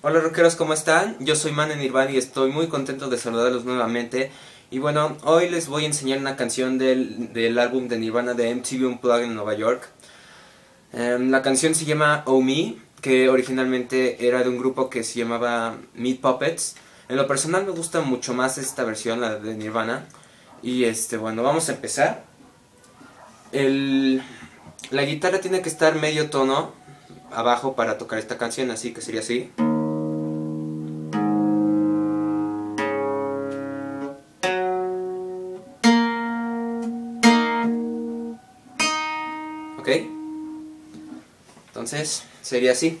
Hola rockeros, ¿cómo están? Yo soy Mane Nirvana y estoy muy contento de saludarlos nuevamente. Y bueno, hoy les voy a enseñar una canción del álbum de Nirvana de MTV Unplugged en Nueva York. La canción se llama Oh Me, que originalmente era de un grupo que se llamaba Meat Puppets. En lo personal me gusta mucho más esta versión, la de Nirvana. Y bueno, vamos a empezar. La guitarra tiene que estar medio tono abajo para tocar esta canción, así que sería así. Entonces sería así. If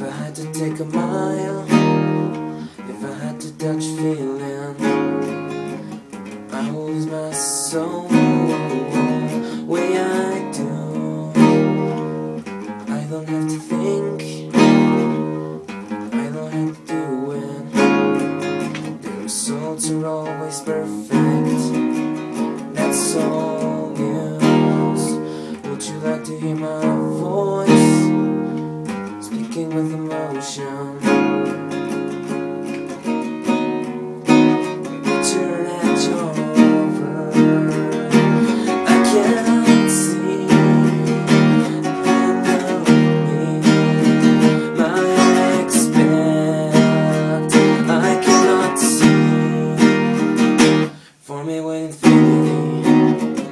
I had to take a mile, if I had to touch feeling, I lose my soul. Way I do, I don't have to think. Are always perfect, that's all news. Would you like to hear my voice, speaking with emotion? Picture that you're over, I can't see, and I expect I cannot see. For me when infinity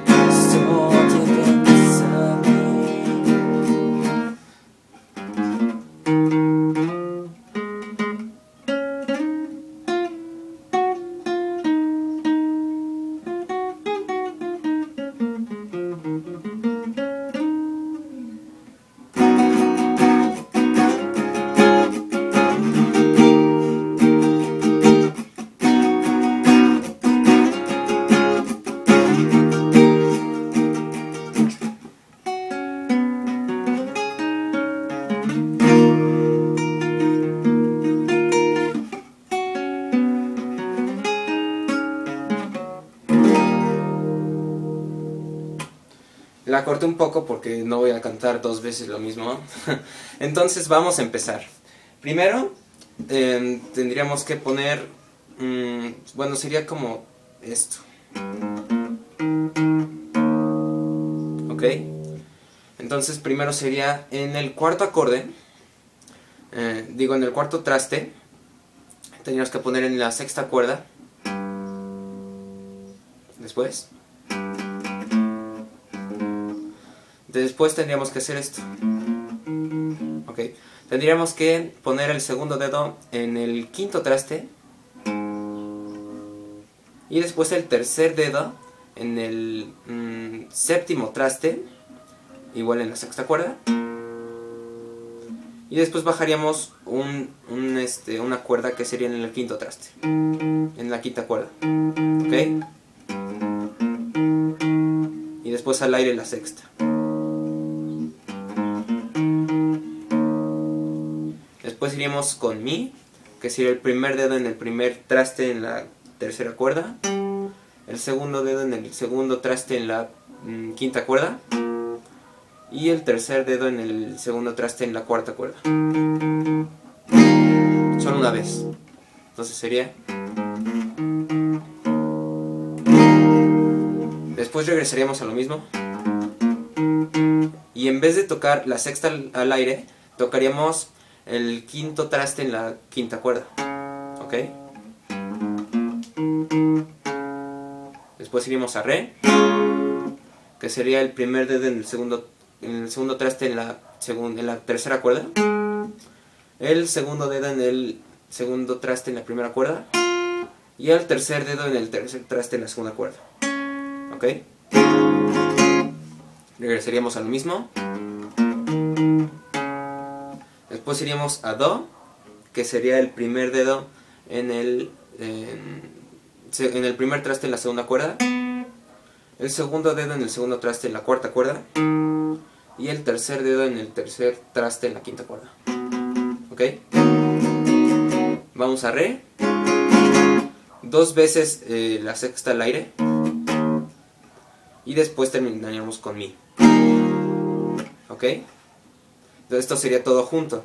is so deep inside me. La corté un poco porque no voy a cantar dos veces lo mismo. Entonces vamos a empezar. Primero tendríamos que poner... bueno, sería como esto. Ok. Entonces primero sería en el cuarto acorde. En el cuarto traste. Tendríamos que poner en la sexta cuerda. Después tendríamos que hacer esto. Ok. Tendríamos que poner el segundo dedo en el quinto traste. Y después el tercer dedo en el séptimo traste. Igual en la sexta cuerda. Y después bajaríamos una cuerda que sería en el quinto traste. En la quinta cuerda. Ok. Y después al aire la sexta. Después iríamos con Mi, que sería el primer dedo en el primer traste en la tercera cuerda, el segundo dedo en el segundo traste en la quinta cuerda y el tercer dedo en el segundo traste en la cuarta cuerda. Solo una vez. Entonces sería... Después regresaríamos a lo mismo. Y en vez de tocar la sexta al aire, tocaríamos... el quinto traste en la quinta cuerda. Ok. Después iríamos a Re, que sería el primer dedo en el segundo traste en la tercera cuerda, el segundo dedo en el segundo traste en la primera cuerda y el tercer dedo en el tercer traste en la segunda cuerda. Ok. Regresaríamos a lo mismo. Después iríamos a Do, que sería el primer dedo en el primer traste en la segunda cuerda, el segundo dedo en el segundo traste en la cuarta cuerda y el tercer dedo en el tercer traste en la quinta cuerda. ¿Ok? vamos a re, dos veces la sexta al aire y después terminaríamos con mi. ¿Ok? Entonces esto sería todo junto.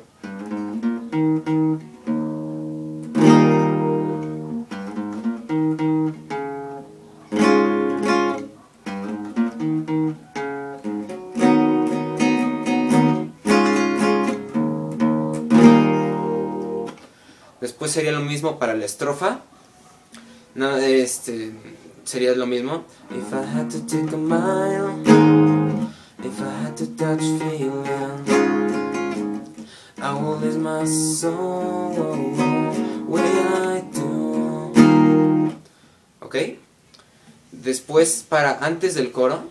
Después sería lo mismo para la estrofa. No, sería lo mismo. If I had to take a mile, if I had to touch feeling, I will lose my soul when I do. Ok. Después, para antes del coro,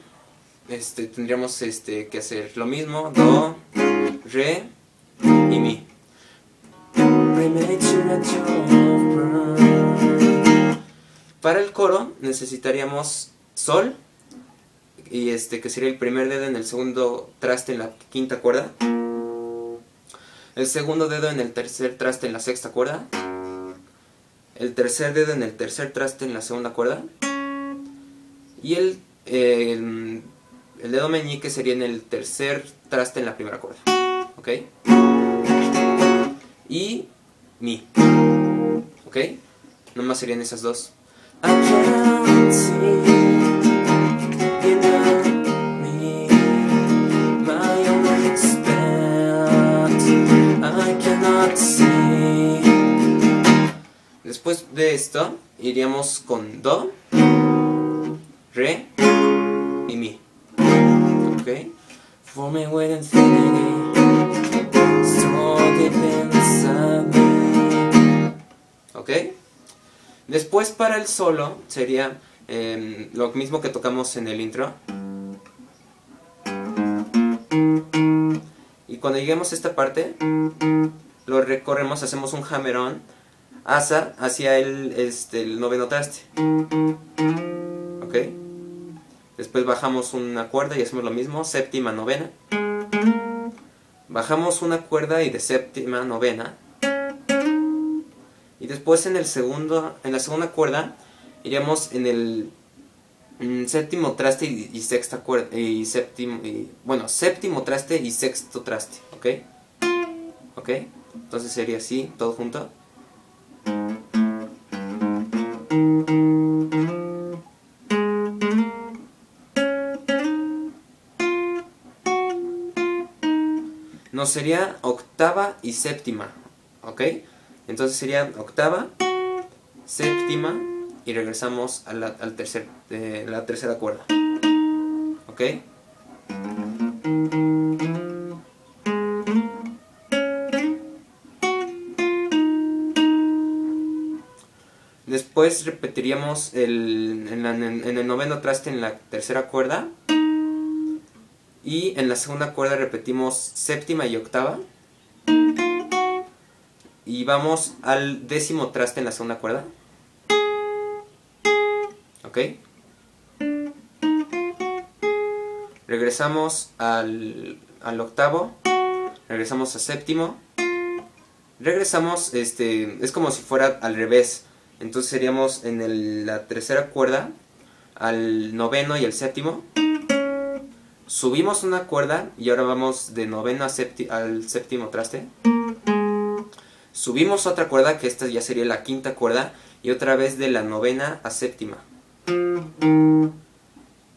tendríamos que hacer lo mismo. Do, re y mi. Para el coro necesitaríamos sol, y que sería el primer dedo en el segundo traste en la quinta cuerda, el segundo dedo en el tercer traste en la sexta cuerda, el tercer dedo en el tercer traste en la segunda cuerda, y el dedo meñique sería en el tercer traste en la primera cuerda. ¿Ok? Y mi. ¿Ok? Nomás serían esas dos. Después de esto iríamos con do, re y mi. ¿Ok? For me with infinity, so deep inside me. ¿Ok? Después para el solo sería lo mismo que tocamos en el intro. Y cuando lleguemos a esta parte, lo recorremos, hacemos un hammer-on hacia el noveno traste. ¿Ok? Después bajamos una cuerda y hacemos lo mismo, séptima, novena. Bajamos una cuerda y de séptima, novena. Y después en la segunda cuerda iríamos en el séptimo traste y sexta cuerda séptimo traste y sexto traste, ¿ok? Entonces sería así, todo junto. Nos sería octava y séptima, ¿ok? Entonces sería octava, séptima y regresamos a la tercera cuerda. ¿Ok? Después repetiríamos en el noveno traste en la tercera cuerda. Y en la segunda cuerda repetimos séptima y octava. Y vamos al décimo traste en la segunda cuerda. ¿Ok? Regresamos al octavo. Regresamos a séptimo. Regresamos, es como si fuera al revés. Entonces seríamos en la tercera cuerda, al noveno y al séptimo. Subimos una cuerda y ahora vamos de noveno al séptimo traste. Subimos otra cuerda, que esta ya sería la quinta cuerda, y otra vez de la novena a séptima.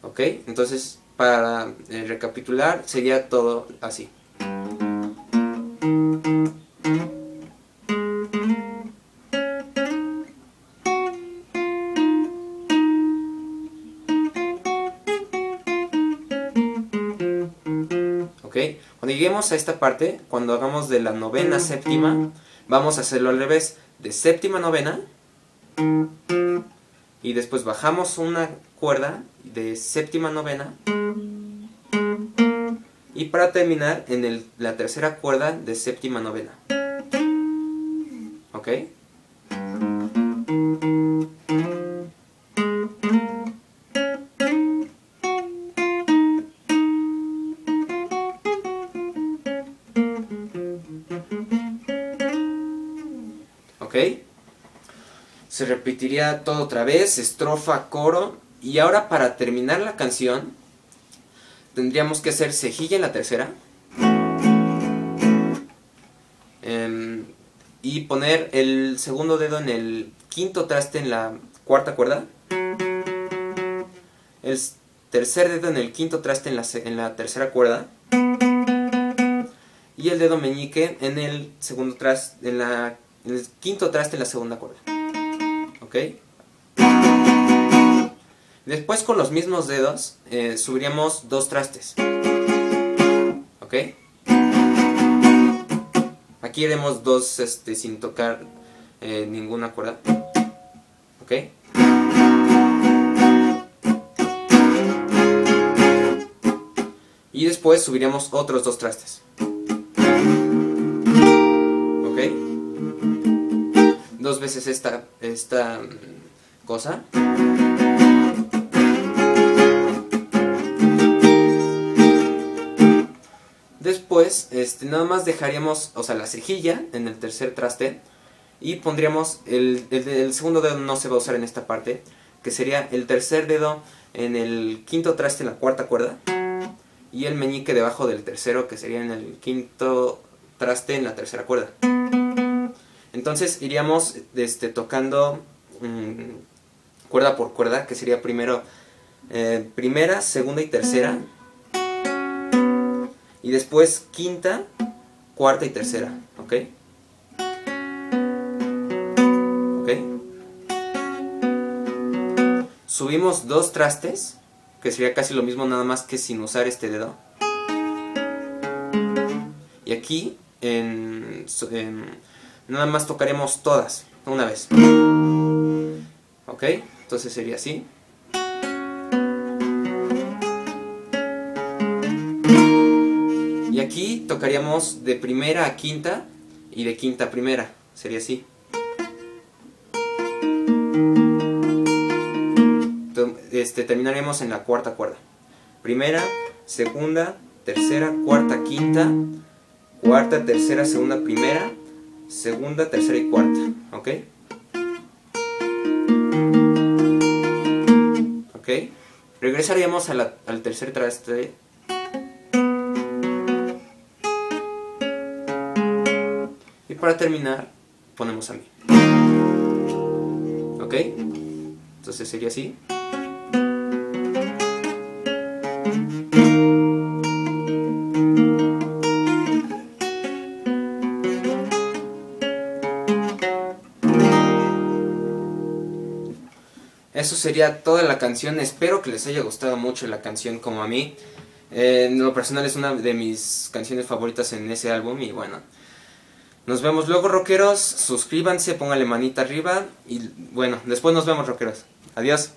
¿Ok? Entonces, para recapitular, sería todo así. ¿Ok? Cuando lleguemos a esta parte, cuando hagamos de la novena a séptima, vamos a hacerlo al revés, de séptima a novena, y después bajamos una cuerda de séptima a novena, y para terminar en la tercera cuerda de séptima a novena. ¿Ok? ¿Ok? se repetiría todo otra vez, estrofa, coro, y ahora para terminar la canción tendríamos que hacer cejilla en la tercera y poner el segundo dedo en el quinto traste en la cuarta cuerda, el tercer dedo en el quinto traste en la tercera cuerda y el dedo meñique en el segundo traste en el quinto traste en la segunda cuerda. ¿Ok? Después con los mismos dedos subiríamos dos trastes. ¿Ok? Aquí haremos dos sin tocar ninguna cuerda. ¿Ok? Y después subiríamos otros dos trastes. ¿Ok? Dos veces esta cosa. Después, nada más dejaríamos, o sea, la cejilla en el tercer traste y pondríamos el segundo dedo, no se va a usar en esta parte, que sería el tercer dedo en el quinto traste en la cuarta cuerda y el meñique debajo del tercero, que sería en el quinto traste en la tercera cuerda. Entonces iríamos tocando cuerda por cuerda, que sería primero primera, segunda y tercera. Y después quinta, cuarta y tercera, ¿ok? ¿Ok? Subimos dos trastes, que sería casi lo mismo, nada más que sin usar este dedo. Y aquí, nada más tocaremos todas, una vez. ¿Ok? Entonces sería así. Aquí tocaríamos de primera a quinta y de quinta a primera, sería así. Terminaríamos en la cuarta cuerda. Primera, segunda, tercera, cuarta, quinta, cuarta, tercera, segunda, primera, segunda, tercera y cuarta, ¿ok? ¿Ok? Regresaríamos al tercer traste. Y para terminar, ponemos a mí. ¿Ok? Entonces sería así. Eso sería toda la canción. Espero que les haya gustado mucho la canción como a mí. En lo personal es una de mis canciones favoritas en ese álbum y bueno. Nos vemos luego, rockeros, suscríbanse, pónganle manita arriba y bueno, después nos vemos, rockeros. Adiós.